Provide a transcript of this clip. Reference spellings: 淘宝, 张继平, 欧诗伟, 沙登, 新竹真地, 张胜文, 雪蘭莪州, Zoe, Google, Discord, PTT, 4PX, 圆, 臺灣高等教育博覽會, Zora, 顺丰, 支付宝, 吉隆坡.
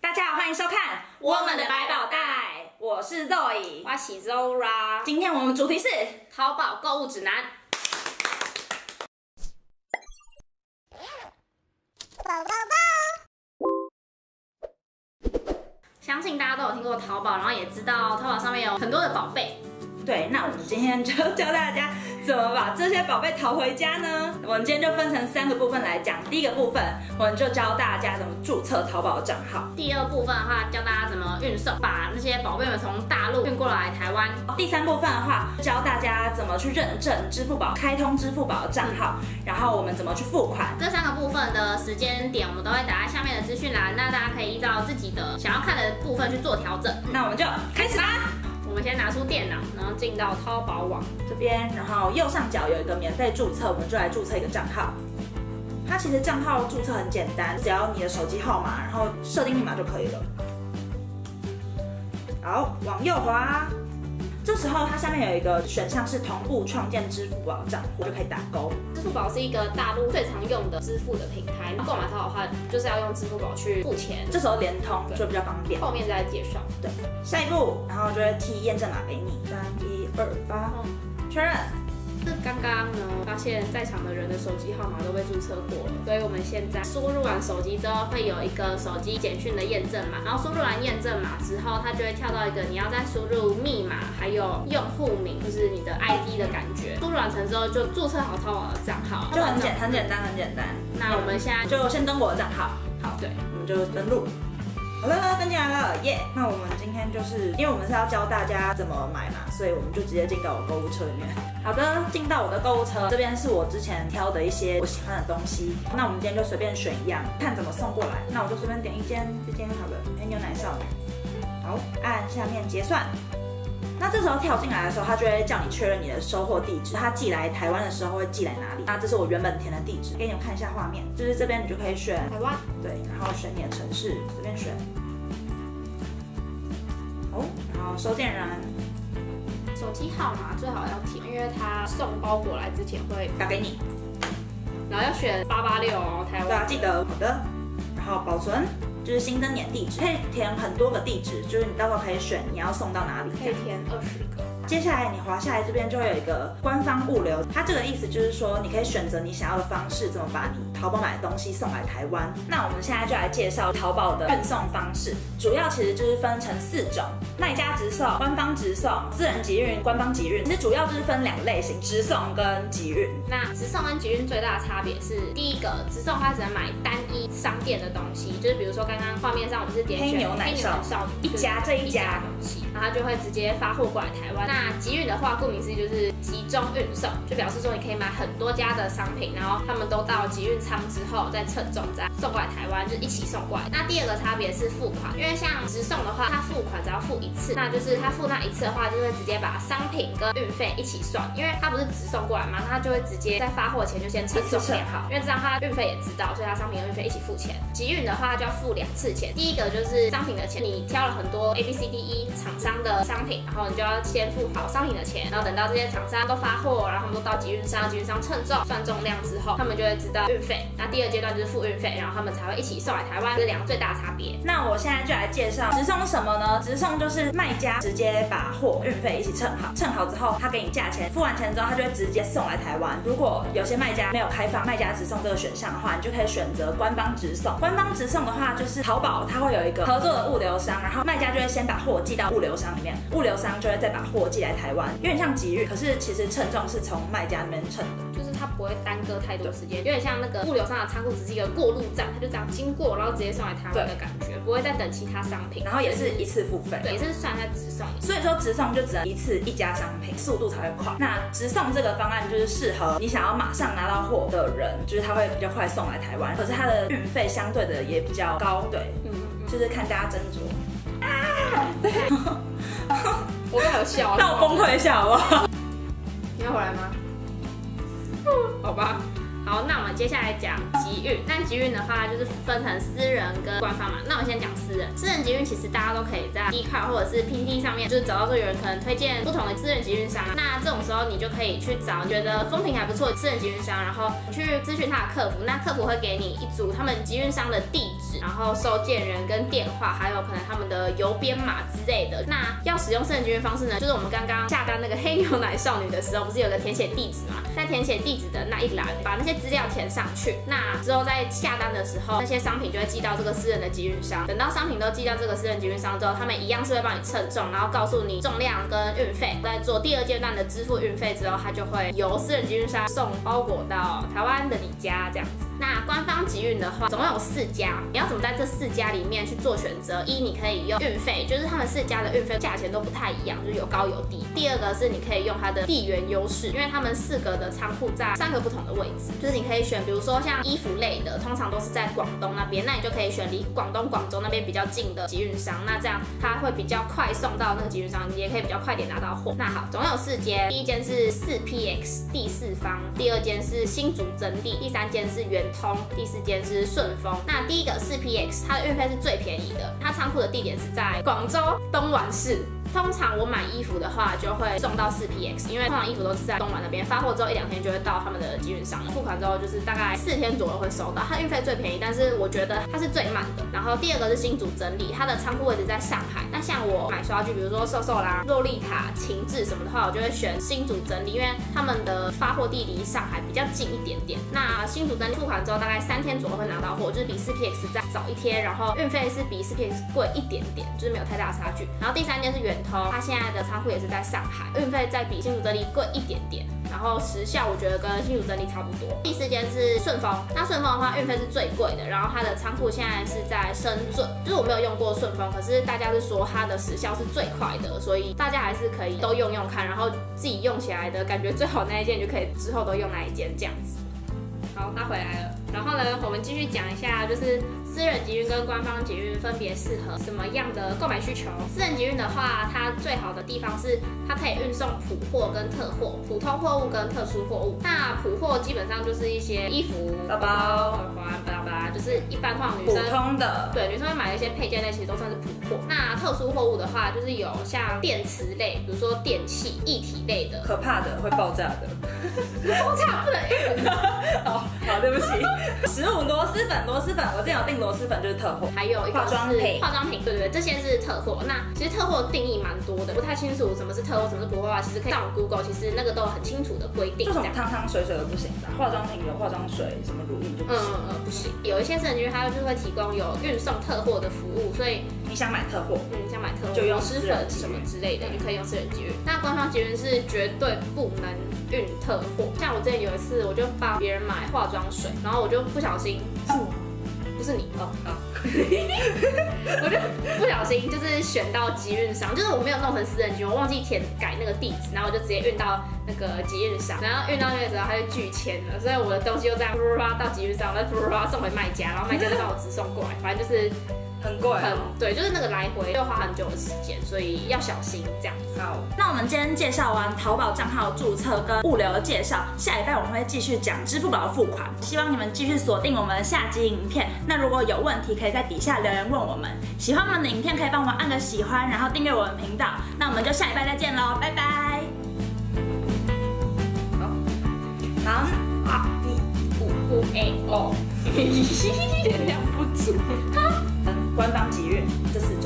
大家好，欢迎收看我们的百宝袋，我是 Zoe， 我是 Zora。今天我们主题是淘宝购物指南。相信大家都有听过淘宝，然后也知道淘宝上面有很多的宝贝。对，那我们今天就教大家怎么把这些宝贝淘回家呢？我们今天就分成三个部分来讲。第一个部分，我们就教大家怎么注册淘宝账号；第二部分的话，教大家怎么运送，把那些宝贝们从大陆运过来台湾；第三部分的话，教大家怎么去认证支付宝，开通支付宝账号，然后我们怎么去付款。这三个部分的时间点，我们都会打在下面的资讯栏，那大家可以依照自己的想要看的部分去做调整。那我们就开始吧。我们先拿出电脑，然后进到淘宝网这边，然后右上角有一个免费注册，我们就来注册一个账号。它其实账号注册很简单，只要你的手机号码，然后设定密码就可以了。好，往右滑，这时候它下面有一个选项是同步创建支付宝账户，就可以打勾。支付宝是一个大陆最常用的支付的平台，购买淘宝的话就是要用支付宝去付钱，这时候联通就比较方便。后面再介绍。对，下一步，然后就会踢验证码给你，3128，确认。这刚刚呢，发现在场的人的手机号码都被注册过了，所以我们现在输入完手机之后，会有一个手机简讯的验证码，然后输入完验证码之后，它就会跳到一个你要再输入密码，还有用户名，就是你的 ID 的感觉。输入完成之后，就注册好淘宝的账号，就很简单。那我们现在就先登我的账号，好，对，我们就登录。好了，跟进来了，耶！那我们今天就是因为我们是要教大家怎么买嘛，所以我们就直接进到我购物车里面。好的，进到我的购物车，这边是我之前挑的一些我喜欢的东西。那我们今天就随便选一样，看怎么送过来。那我就随便点一间，这间好了，牛奶少奶。好，按下面结算。那这时候跳进来的时候，它就会叫你确认你的收货地址，它寄来台湾的时候会寄来哪里？那这是我原本填的地址，给你们看一下画面，就是这边你就可以选台湾，对，然后选你的城市，随便选。哦，然后收件人手机号码最好要填，因为他送包裹来之前会打给你，然后要选886哦，台湾，对啊，记得。好的，然后保存就是新增你的地址，可以填很多个地址，就是你到时候可以选你要送到哪里，可以填20个。接下来你滑下来这边就会有一个官方物流，它这个意思就是说你可以选择你想要的方式，怎么把你淘宝买的东西送来台湾。那我们现在就来介绍淘宝的运送方式，主要其实就是分成4种：卖家直送、官方直送、私人集运、官方集运。其实主要就是分2类型，直送跟集运。那直送跟集运最大的差别是，第一个，直送它只能买单一商店的东西，就是比如说刚刚画面上我们是点选黑牛奶少女一家这一家的东西，然后它就会直接发货过来台湾。那集运的话，顾名思义就是集中运送，就表示说你可以买很多家的商品，然后他们都到集运仓之后再称重再送过来台湾，就一起送过来。那第二个差别是付款，因为像直送的话，它付款只要付1次，那就是它付那1次的话，就会直接把商品跟运费一起算，因为它不是直送过来嘛，它就会直接在发货前就先称重量好，因为这样它运费也知道，所以它商品跟运费一起付钱。集运的话就要付2次钱，第一个就是商品的钱，你挑了很多 ABCDE 厂商的商品，然后你就要先付好商品的钱，然后等到这些厂商都发货，然后他们都到集运商，集运商称重算重量之后，他们就会知道运费。那第二阶段就是付运费，然后他们才会一起送来台湾，这2个最大的差别。那我现在就来介绍直送什么呢？直送就是卖家直接把货运费一起称好，称好之后他给你价钱，付完钱之后他就会直接送来台湾。如果有些卖家没有开放卖家直送这个选项的话，你就可以选择官方直送。官方直送的话就是淘宝它会有一个合作的物流商，然后卖家就会先把货寄到物流商里面，物流商就会再把货寄来台湾，有点像集运，可是其实称重是从卖家那边称的，就是它不会耽搁太多时间，有点像那个物流商的仓库只是一个过路站，它就这样经过，然后直接送来台湾的感觉，不会再等其他商品，然后也是1次付费，对，也是算在直送。所以说直送就只能1次1家商品，速度才会快。那直送这个方案就是适合你想要马上拿到货的人，就是它会比较快送来台湾，可是它的运费相对的也比较高，对，就是看大家斟酌。啊，对。我刚才有笑，那我崩溃一下好不好？你要回来吗？好吧。好，那我们们接下来讲集运。但集运的话，就是分成私人跟官方嘛。那我先讲私人。私人集运其实大家都可以在 Discord 或者是 PTT 上面，就是找到说有人可能推荐不同的私人集运商。那这种时候你就可以去找觉得风评还不错的私人集运商，然后去咨询他的客服。那客服会给你一组他们集运商的地址，然后收件人跟电话，还有可能他们的邮编码之类的。那要使用私人集运方式呢，就是我们刚刚下单那个黑牛奶少女的时候，不是有个填写地址嘛？在填写地址的那一栏，把那些资料填上去。那之后在下单的时候，那些商品就会寄到这个私人的集运商。等到商品都寄到这个私人集运商之后，他们一样是会帮你称重，然后告诉你重量跟运费。在做第二阶段的支付运费之后，他就会由私人集运商送包裹到台湾的你家这样子。那官方集运的话，总共有4家，你要怎么在这4家里面去做选择？一，你可以用运费，就是他们4家的运费价钱都不太一样，就是有高有低。第二个是你可以用它的地缘优势，因为他们4个的仓库在3个不同的位置，就是你可以选，比如说像衣服类的，通常都是在广东那边，那你就可以选离广东、广州那边比较近的集运商，那这样它会比较快送到那个集运商，你也可以比较快点拿到货。那好，总共有4间，第一间是4PX 第4方，第二间是新竹真地，第三间是圆。 第4间是顺丰。那第一个4PX， 它的运费是最便宜的，它仓库的地点是在广州东莞市。通常我买衣服的话，就会送到4PX， 因为通常衣服都是在东莞那边发货之后1、2天就会到他们的集运商，付款之后就是大概4天左右会收到。它运费最便宜，但是我觉得它是最慢的。然后第二个是新竹整理，它的仓库位置在上海。那像我买刷具，比如说瘦瘦啦、洛丽塔、晴致什么的话，我就会选新竹整理，因为他们的发货地离上海比较近一点点。那新竹整理付款之后大概3天左右会拿到货，就是比4PX 再早1天，然后运费是比4PX 贵一点点，就是没有太大的差距。然后第3间是远。 它现在的仓库也是在上海，运费再比新竹这里贵1点点，然后时效我觉得跟新竹这里差不多。第4间是顺丰，那顺丰的话运费是最贵的，然后它的仓库现在是在深圳，就是我没有用过顺丰，可是大家是说它的时效是最快的，所以大家还是可以都用用看，然后自己用起来的感觉最好那一件就可以之后都用那一件这样子。好，那回来了，然后呢，我们继续讲一下就是。 私人集运跟官方集运分别适合什么样的购买需求？私人集运的话，它最好的地方是它可以运送普货跟特货、普通货物跟特殊货物。那普货基本上就是一些衣服、包包、耳环、巴拉巴拉，就是一般女生普通的，对，女生会买的一些配件类，其实都算是普货。那特殊货物的话，就是有像电池类，比如说电器、液体类的，可怕的会爆炸的，爆炸不能运。哦，好，对不起，螺蛳粉，我之前有订。 螺蛳粉就是特货，还有一个是化妆品，对对对，这些是特货。那其实特货定义蛮多的，不太清楚什么是特货，什么是普货啊。其实可以上 Google， 其实那个都有很清楚的规定。这种汤汤水水都不行的，化妆品有化妆水，什么乳液就不行。不行。有一些私人集运它就是会提供有运送特货的服务，所以你想买特货，想买特货就用私人什么之类的，你可以用私人集运。那官方集运是绝对不能运特货。像我之前有一次，我就帮别人买化妆水，然后我就不小心。 不是你哦，好，我就不小心就是选到集运商，就是我没有弄成私人集运，我忘记改那个地址，然后我就直接运到那个集运商，然后运到那个时候他就拒签了，所以我的东西就这样到集运商，再送回卖家，然后卖家就帮我直送过来，反正就是。 很贵、啊，对，就是那个来回要花很久的时间，所以要小心这样子。好，那我们今天介绍完淘宝账号注册跟物流的介绍，下礼拜我们会继续讲支付宝付款。希望你们继续锁定我们下集影片。那如果有问题，可以在底下留言问我们。喜欢我们的影片，可以帮我们按个喜欢，然后订阅我们频道。那我们就下礼拜再见喽，拜拜。好，好，不足。官方集运，这是。